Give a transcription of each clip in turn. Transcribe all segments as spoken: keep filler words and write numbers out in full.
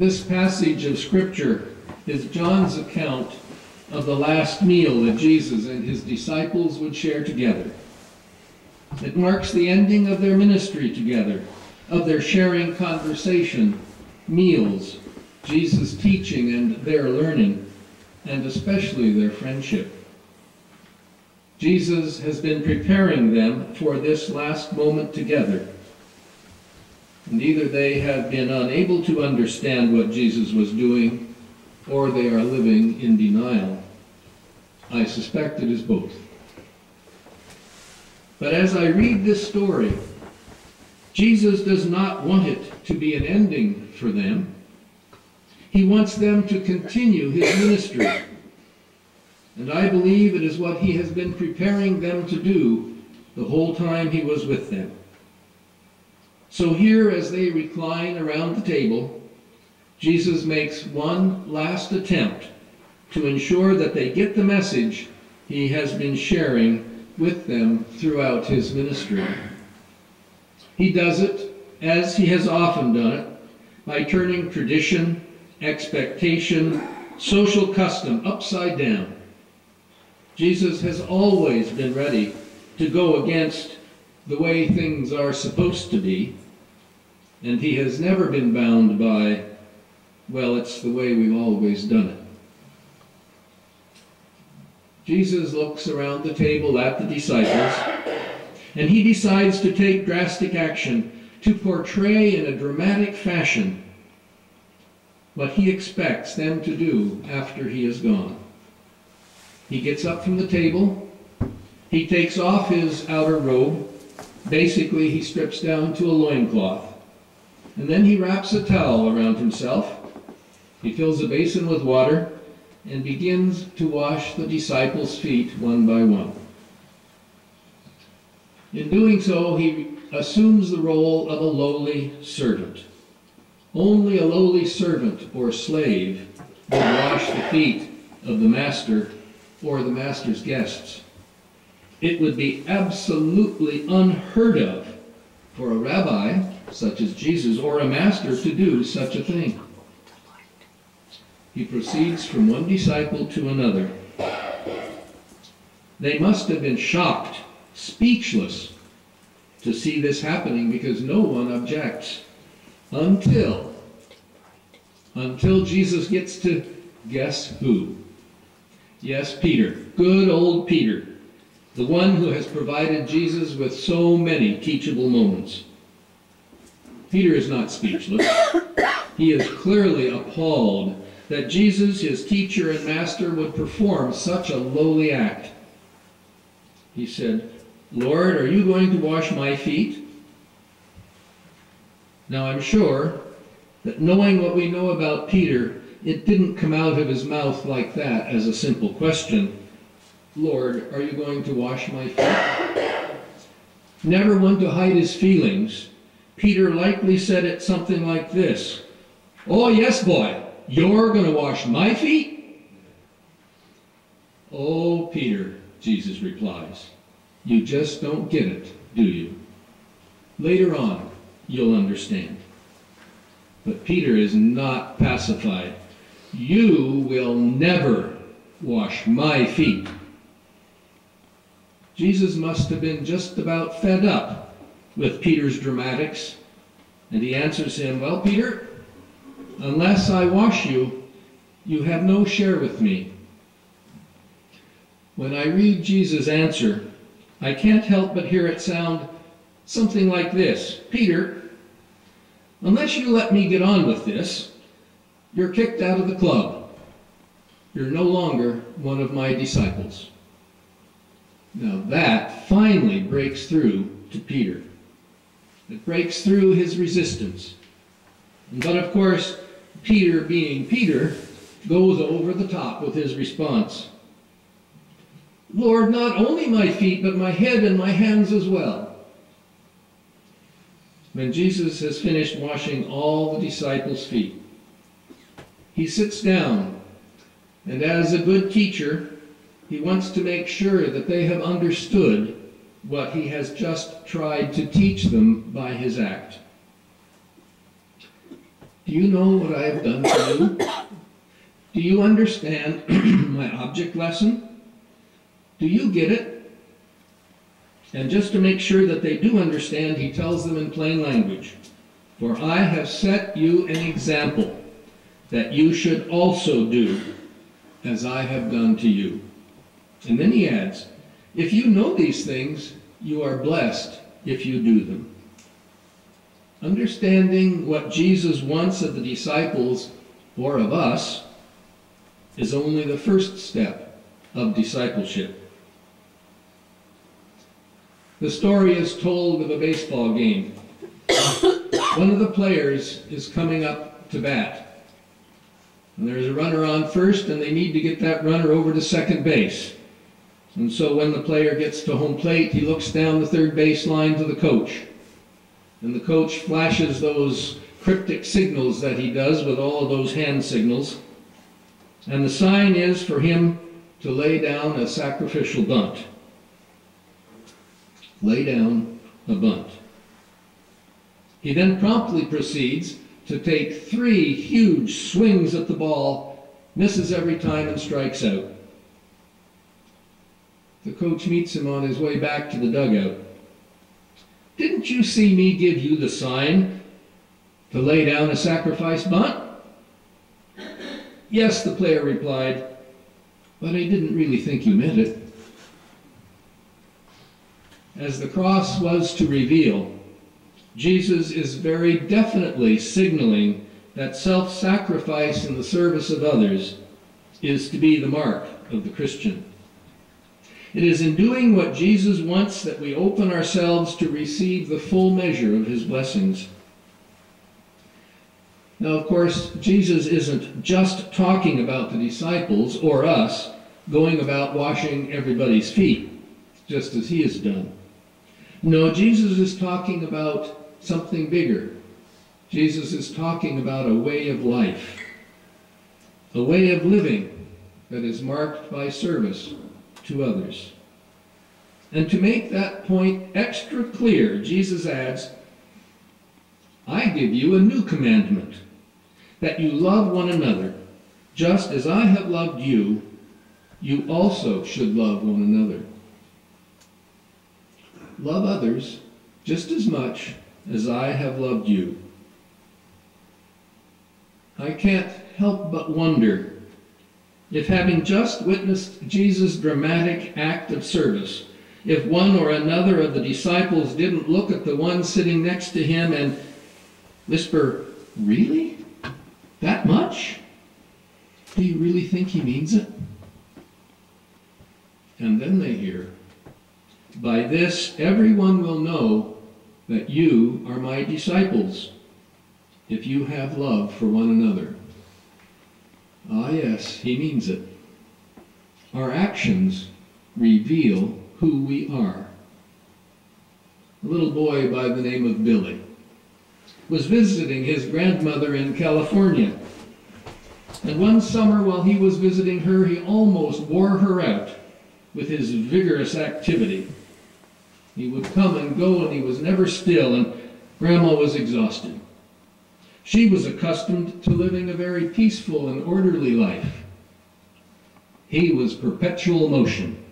This passage of Scripture is John's account of the last meal that Jesus and his disciples would share together. It marks the ending of their ministry together, of their sharing conversation, meals, Jesus' teaching and their learning, and especially their friendship. Jesus has been preparing them for this last moment together, and either they have been unable to understand what Jesus was doing, or they are living in denial. I suspect it is both. But as I read this story, Jesus does not want it to be an ending for them. He wants them to continue his ministry. And I believe it is what he has been preparing them to do the whole time he was with them. So here, as they recline around the table, Jesus makes one last attempt to ensure that they get the message he has been sharing with them throughout his ministry. He does it, as he has often done it, by turning tradition, expectation, social custom upside down. Jesus has always been ready to go against the way things are supposed to be, and he has never been bound by, well, it's the way we've always done it. Jesus looks around the table at the disciples, and he decides to take drastic action to portray in a dramatic fashion what he expects them to do after he is gone. He gets up from the table, he takes off his outer robe, basically he strips down to a loincloth, and then he wraps a towel around himself, he fills a basin with water, and begins to wash the disciples' feet one by one. In doing so, he assumes the role of a lowly servant. Only a lowly servant or slave will wash the feet of the master or the master's guests. It would be absolutely unheard of for a rabbi, such as Jesus, or a master to do such a thing. He proceeds from one disciple to another. They must have been shocked, speechless, to see this happening, because no one objects until, until Jesus gets to guess who? Yes, Peter, good old Peter, the one who has provided Jesus with so many teachable moments. Peter is not speechless. He is clearly appalled that Jesus, his teacher and master, would perform such a lowly act. He said, "Lord, are you going to wash my feet?" Now, I'm sure that knowing what we know about Peter, it didn't come out of his mouth like that as a simple question. Lord, are you going to wash my feet? Never one to hide his feelings, Peter likely said it something like this. Oh, yes, boy, you're going to wash my feet? Oh, Peter, Jesus replies, you just don't get it, do you? Later on, you'll understand. But Peter is not pacified. You will never wash my feet. Jesus must have been just about fed up with Peter's dramatics, and he answers him, well, Peter, unless I wash you, you have no share with me. When I read Jesus' answer, I can't help but hear it sound something like this. Peter, unless you let me get on with this, you're kicked out of the club. You're no longer one of my disciples. Now that finally breaks through to Peter. It breaks through his resistance. But of course, Peter, being Peter, goes over the top with his response. Lord, not only my feet, but my head and my hands as well. When Jesus has finished washing all the disciples' feet, he sits down, and as a good teacher, he wants to make sure that they have understood what he has just tried to teach them by his act. Do you know what I have done to you? Do you understand my object lesson? Do you get it? And just to make sure that they do understand, he tells them in plain language, for I have set you an example that you should also do as I have done to you. And then he adds, if you know these things, you are blessed if you do them. Understanding what Jesus wants of the disciples or of us is only the first step of discipleship. The story is told of a baseball game. One of the players is coming up to bat. And there's a runner on first, and they need to get that runner over to second base. And so when the player gets to home plate, he looks down the third baseline to the coach. And the coach flashes those cryptic signals that he does with all of those hand signals. And the sign is for him to lay down a sacrificial bunt. Lay down a bunt. He then promptly proceeds to take three huge swings at the ball, misses every time, and strikes out. The coach meets him on his way back to the dugout. Didn't you see me give you the sign to lay down a sacrifice bunt? Yes, the player replied, but I didn't really think you meant it. As the cross was to reveal, Jesus is very definitely signaling that self-sacrifice in the service of others is to be the mark of the Christian. It is in doing what Jesus wants that we open ourselves to receive the full measure of his blessings. Now, of course, Jesus isn't just talking about the disciples or us going about washing everybody's feet, just as he has done. No, Jesus is talking about something bigger. Jesus is talking about a way of life, a way of living that is marked by service to others. And to make that point extra clear, Jesus adds, I give you a new commandment, that you love one another. Just as I have loved you, you also should love one another. Love others just as much as I have loved you. I can't help but wonder if, having just witnessed Jesus' dramatic act of service, if one or another of the disciples didn't look at the one sitting next to him and whisper, really? That much? Do you really think he means it? And then they hear, by this everyone will know that you are my disciples, if you have love for one another. Ah, yes, he means it. Our actions reveal who we are. A little boy by the name of Billy was visiting his grandmother in California. And one summer while he was visiting her, he almost wore her out with his vigorous activity. He would come and go, and he was never still, and Grandma was exhausted. She was accustomed to living a very peaceful and orderly life. He was perpetual motion,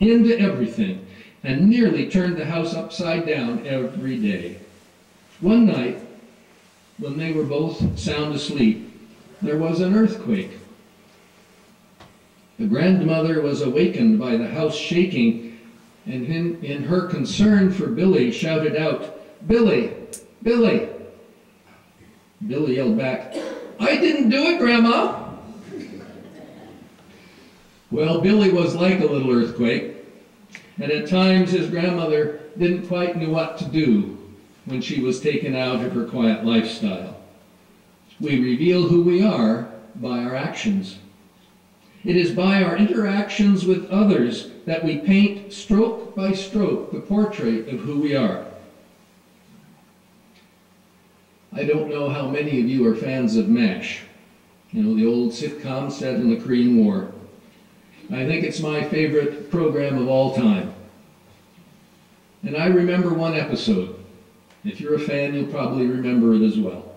into everything, and nearly turned the house upside down every day. One night, when they were both sound asleep, there was an earthquake. The grandmother was awakened by the house shaking, and in, in her concern for Billy, shouted out, Billy, Billy! Billy yelled back, I didn't do it, Grandma! Well, Billy was like a little earthquake, and at times his grandmother didn't quite know what to do when she was taken out of her quiet lifestyle. We reveal who we are by our actions. It is by our interactions with others that we paint stroke by stroke the portrait of who we are. I don't know how many of you are fans of MASH, you know, the old sitcom set in the Korean War. I think it's my favorite program of all time. And I remember one episode. If you're a fan, you'll probably remember it as well.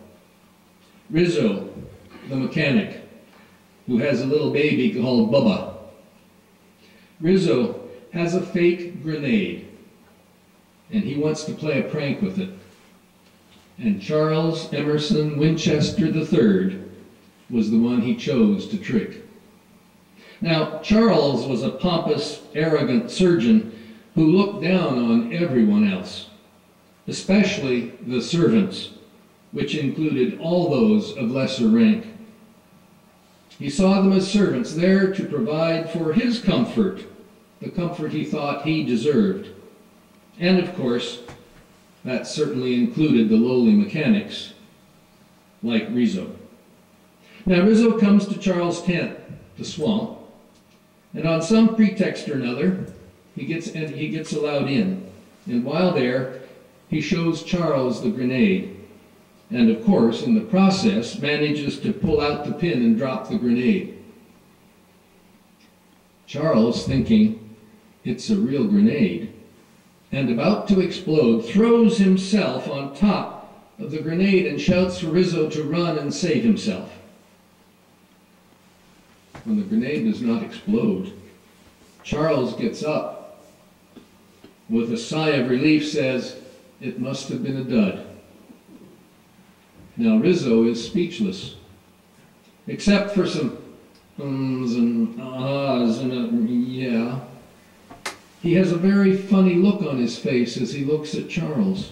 Rizzo, the mechanic, who has a little baby called Bubba. Rizzo has a fake grenade, and he wants to play a prank with it. And Charles Emerson Winchester the third was the one he chose to trick. Now, Charles was a pompous, arrogant surgeon who looked down on everyone else, especially the servants, which included all those of lesser rank. He saw them as servants there to provide for his comfort, the comfort he thought he deserved. And of course, that certainly included the lowly mechanics, like Rizzo. Now Rizzo comes to Charles' tent, the swamp, and on some pretext or another, he gets, and he gets allowed in. And while there, he shows Charles the grenade. And of course, in the process, manages to pull out the pin and drop the grenade. Charles, thinking it's a real grenade, and about to explode, throws himself on top of the grenade and shouts for Rizzo to run and save himself. When the grenade does not explode, Charles gets up, with a sigh of relief says, "It must have been a dud." Now Rizzo is speechless, except for some ums and ahs and a, yeah. He has a very funny look on his face as he looks at Charles.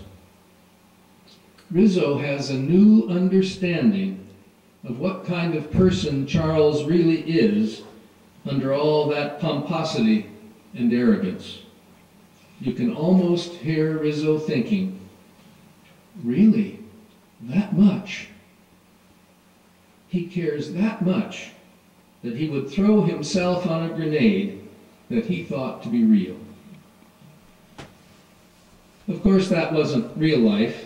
Rizzo has a new understanding of what kind of person Charles really is under all that pomposity and arrogance. You can almost hear Rizzo thinking, really? That much? He cares that much that he would throw himself on a grenade that he thought to be real. Of course, that wasn't real life,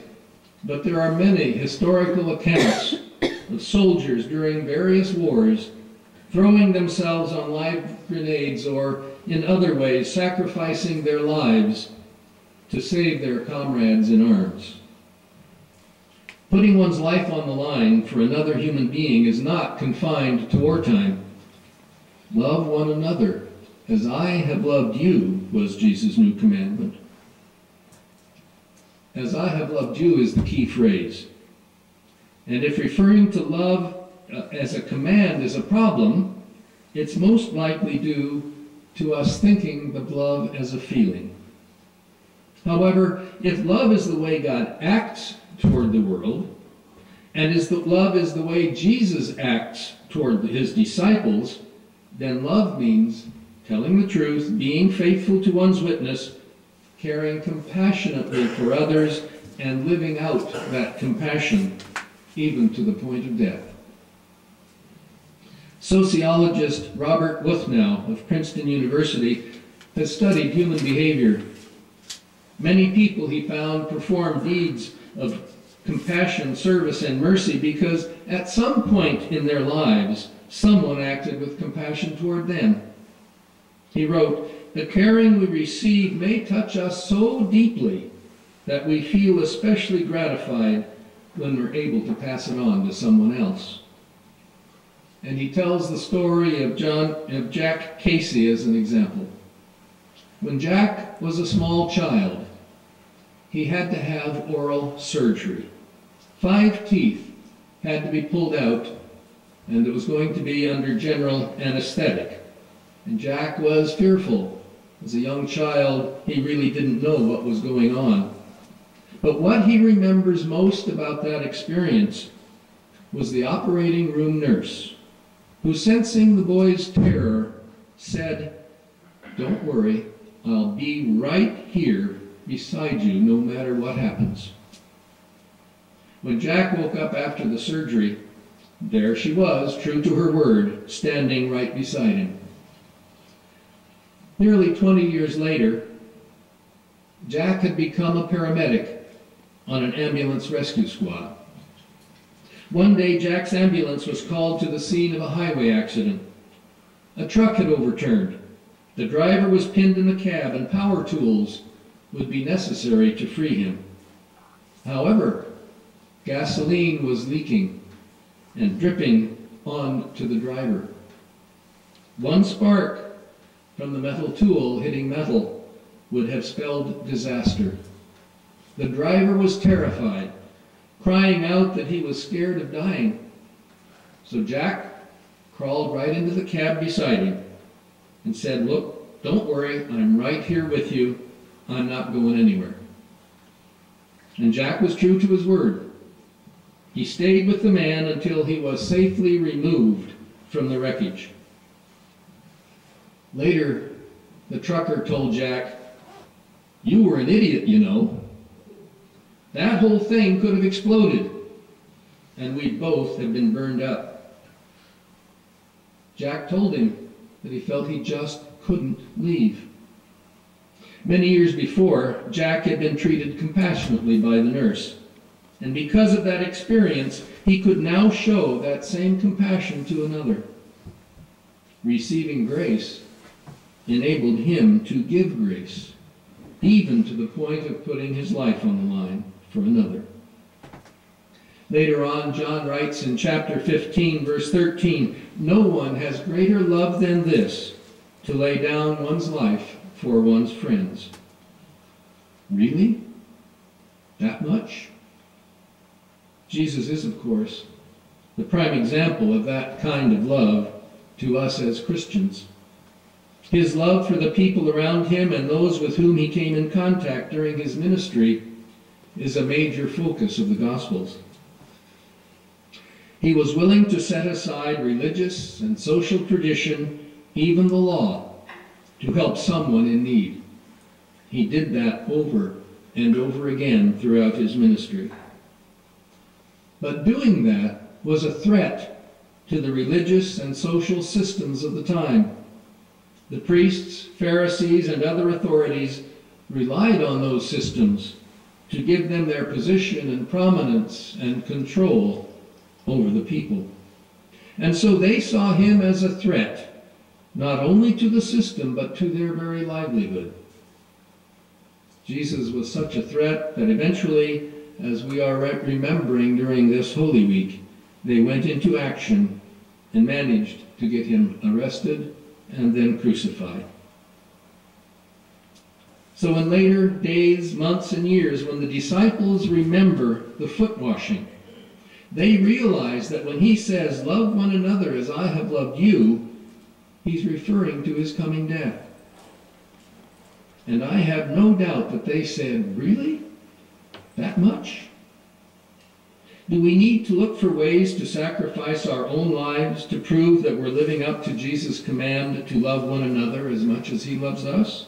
but there are many historical accounts of soldiers during various wars throwing themselves on live grenades or in other ways sacrificing their lives to save their comrades in arms. Putting one's life on the line for another human being is not confined to wartime. Love one another as I have loved you was Jesus' new commandment. As I have loved you is the key phrase. And if referring to love uh, as a command is a problem, it's most likely due to us thinking of love as a feeling. However, if love is the way God acts toward the world, and is that love is the way Jesus acts toward his disciples, then love means telling the truth, being faithful to one's witness, caring compassionately for others, and living out that compassion, even to the point of death. Sociologist Robert Wuthnow of Princeton University has studied human behavior. Many people, he found, perform deeds of compassion, service, and mercy because at some point in their lives, someone acted with compassion toward them. He wrote, "The caring we receive may touch us so deeply that we feel especially gratified when we're able to pass it on to someone else." And he tells the story of, John, of Jack Casey as an example. When Jack was a small child, he had to have oral surgery. Five teeth had to be pulled out, and it was going to be under general anesthetic. And Jack was fearful. As a young child, he really didn't know what was going on. But what he remembers most about that experience was the operating room nurse, who, sensing the boy's terror, said, "Don't worry, I'll be right here beside you, no matter what happens." When Jack woke up after the surgery, there she was, true to her word, standing right beside him. Nearly twenty years later, Jack had become a paramedic on an ambulance rescue squad. One day, Jack's ambulance was called to the scene of a highway accident. A truck had overturned. The driver was pinned in the cab, and power tools would be necessary to free him. However, gasoline was leaking, and dripping on to the driver. One spark from the metal tool hitting metal would have spelled disaster. The driver was terrified, crying out that he was scared of dying. So Jack crawled right into the cab beside him and said, "Look, don't worry, I'm right here with you. I'm not going anywhere." And Jack was true to his word. He stayed with the man until he was safely removed from the wreckage. Later, the trucker told Jack, "You were an idiot, you know. That whole thing could have exploded, and we'd both have been burned up." Jack told him that he felt he just couldn't leave. Many years before, Jack had been treated compassionately by the nurse, and because of that experience, he could now show that same compassion to another. Receiving grace enabled him to give grace, even to the point of putting his life on the line for another. Later on, John writes in chapter fifteen, verse thirteen, "No one has greater love than this, to lay down one's life for one's friends." Really? That much? Jesus is, of course, the prime example of that kind of love to us as Christians. His love for the people around him and those with whom he came in contact during his ministry is a major focus of the Gospels. He was willing to set aside religious and social tradition, even the law, to help someone in need. He did that over and over again throughout his ministry. But doing that was a threat to the religious and social systems of the time. The priests, Pharisees, and other authorities relied on those systems to give them their position and prominence and control over the people. And so they saw him as a threat, not only to the system, but to their very livelihood. Jesus was such a threat that eventually, as we are remembering during this Holy Week, they went into action and managed to get him arrested and then crucified. So in later days, months, and years, when the disciples remember the foot washing, they realize that when he says, "Love one another as I have loved you," he's referring to his coming death. And I have no doubt that they said, "Really? That much? Do we need to look for ways to sacrifice our own lives to prove that we're living up to Jesus' command to love one another as much as he loves us?"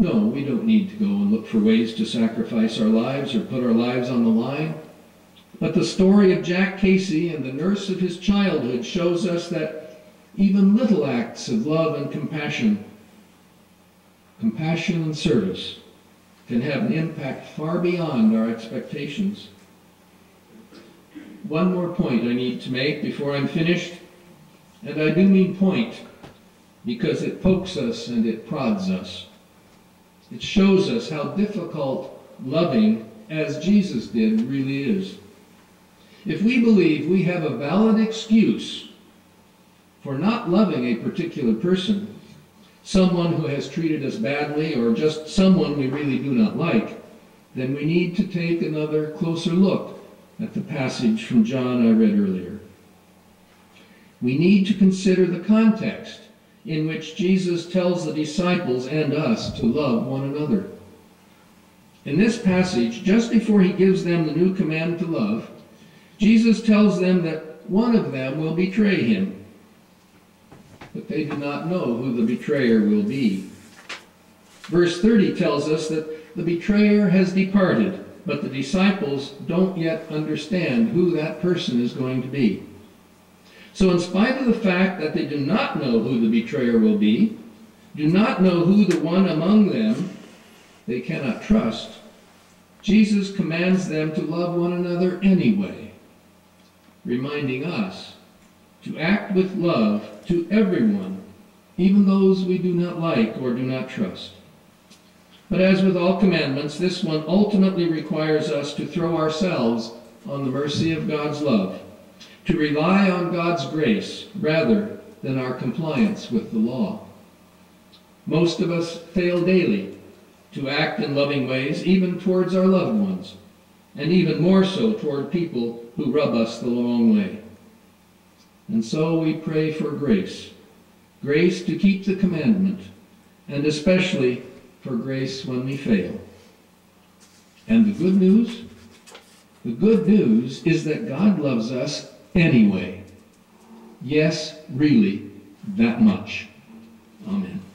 No, we don't need to go and look for ways to sacrifice our lives or put our lives on the line. But the story of Jack Casey and the nurse of his childhood shows us that even little acts of love and compassion, compassion and service, can have an impact far beyond our expectations. One more point I need to make before I'm finished, and I do mean point, because it pokes us and it prods us. It shows us how difficult loving, as Jesus did, really is. If we believe we have a valid excuse for not loving a particular person, someone who has treated us badly, or just someone we really do not like, then we need to take another closer look at the passage from John I read earlier. We need to consider the context in which Jesus tells the disciples and us to love one another. In this passage, just before he gives them the new command to love, Jesus tells them that one of them will betray him, but they do not know who the betrayer will be. Verse thirty tells us that the betrayer has departed, but the disciples don't yet understand who that person is going to be. So in spite of the fact that they do not know who the betrayer will be, do not know who the one among them they cannot trust, Jesus commands them to love one another anyway, reminding us to act with love to everyone, even those we do not like or do not trust. But as with all commandments, this one ultimately requires us to throw ourselves on the mercy of God's love to rely on God's grace rather than our compliance with the law. Most of us fail daily to act in loving ways, even towards our loved ones, and even more so toward people who rub us the wrong way. And so we pray for grace, grace to keep the commandment, and especially for grace when we fail. And the good news? The good news is that God loves us anyway. Yes, really, that much. Amen.